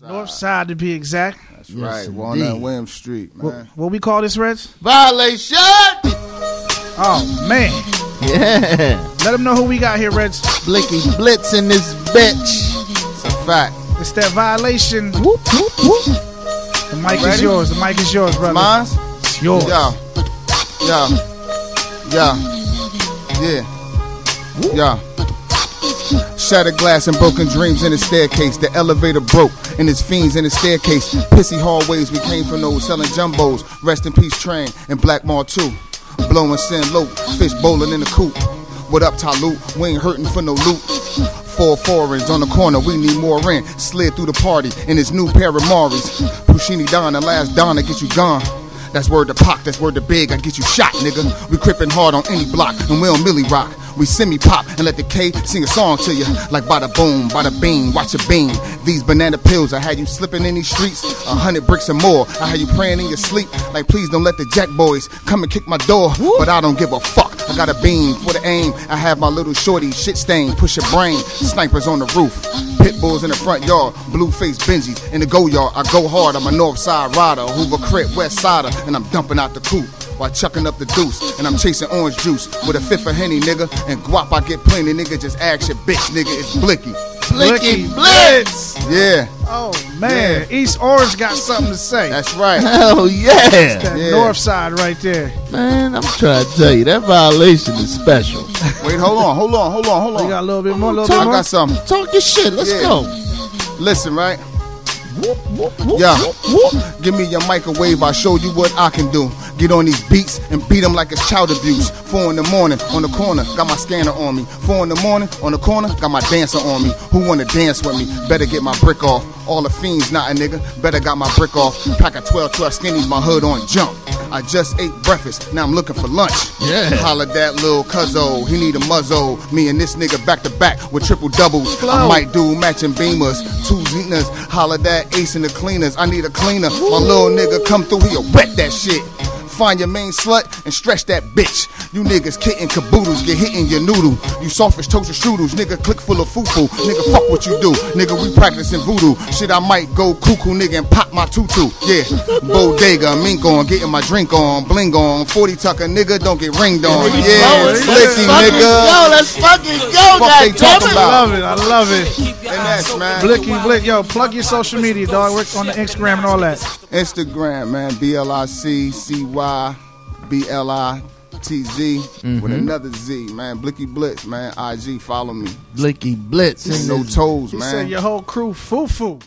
North side to be exact. That's yes, right. Walnut Williams Street, man. What we call this, Reg? Violation! Oh, man. Yeah. Let them know who we got here, Reg. Bliccy Blitzz in this bitch. It's a fact. It's that violation. Whoop, whoop, whoop. The mic is yours. The mic is yours, brother. Mine's? It's yours. Yo. Yo. Yo. Yeah. Whoop. Yo. Shattered glass and broken dreams in the staircase. The elevator broke and his fiends in the staircase. Pissy hallways, we came from those selling jumbos. Rest in peace train and Black Mar 2. Blowing sin low, fish bowling in the coop. What up, Talut? We ain't hurting for no loot. Four foreigns on the corner, we need more rent. Slid through the party in his new pair of Maris. Puccini Don, the last Don that get you gone. That's word to Pac, that's word to Big, I get you shot, nigga. We crippin' hard on any block, and we on Millie Rock. We semi-pop and let the K sing a song to you. Like bada boom, bada beam, watch a beam. These banana pills, I had you slipping in these streets. 100 bricks or more, I had you praying in your sleep. Like please don't let the Jack boys come and kick my door. But I don't give a fuck, I got a beam for the aim. I have my little shorty, shit stain, push your brain. Snipers on the roof, pit bulls in the front yard. Blue Face Benji's in the go yard. I go hard, I'm a north side rider. Hoover Crip, west sider, and I'm dumping out the coupe while chucking up the deuce, and I'm chasing orange juice with a fifth of Henny, nigga, and guap, I get plenty, nigga, just ask your bitch, nigga, it's Bliccy. Bliccy Blitzz! Yeah. Oh, man, yeah. East Orange got something to say. That's right. Hell yeah. That's that north side right there. Man, I'm trying to tell you, that violation is special. Wait, hold on. We got a little bit more, I got something. Talk your shit, let's go. Listen, right? Whoop, whoop, whoop, yeah. Whoop, whoop. Give me your microwave, I'll show you what I can do. Get on these beats and beat them like it's child abuse. 4 in the morning, on the corner, got my scanner on me. 4 in the morning, on the corner, got my dancer on me. Who wanna dance with me? Better get my brick off. All the fiends not a nigga, better got my brick off. Pack a 12-12 skinnies, my hood on jump. I just ate breakfast, now I'm looking for lunch. Yeah. Holler that little cuzzo, he need a muzzle. Me and this nigga back to back with triple doubles. Flow. I might do matching beamers, 2 Zenas. Holler that ace in the cleaners, I need a cleaner. Ooh. My little nigga come through, he'll wet that shit. Find your main slut and stretch that bitch. You niggas kitten caboodles, get hit in your noodle. You softish toaster strudels, nigga click full of foo-foo. Nigga fuck what you do, nigga we practicing voodoo. Shit I might go cuckoo, nigga, and pop my tutu. Yeah, bodega, mink on, getting my drink on. Bling on, 40 tucker, nigga, don't get ringed on. Yeah, Bliccy, nigga. Yo, let's fucking go, guys. I love it. And that's, man. Bliccy Blick, yo, plug your social media, dog. Work on the Instagram and all that. Instagram, man, BliccyBlitzz with another Z, man. Bliccy Blitzz, man. IG, follow me. Bliccy Blitzz. No toes, man. He said your whole crew foo-foo.